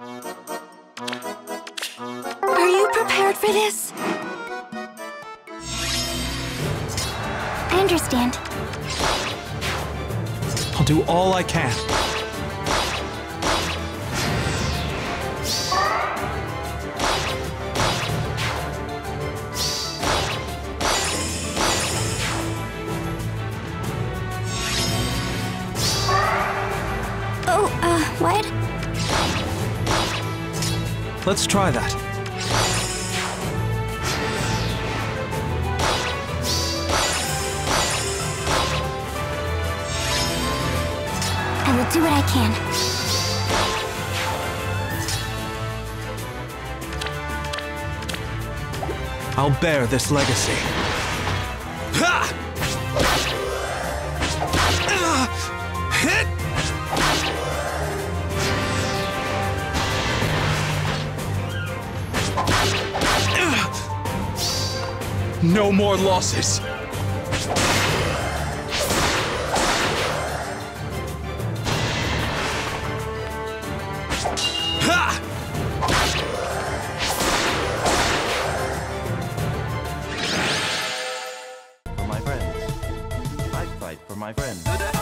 Are you prepared for this? I understand. I'll do all I can. What? Let's try that. I will do what I can. I'll bear this legacy. Ha! No more losses. Ha! For my friends. I fight for my friends.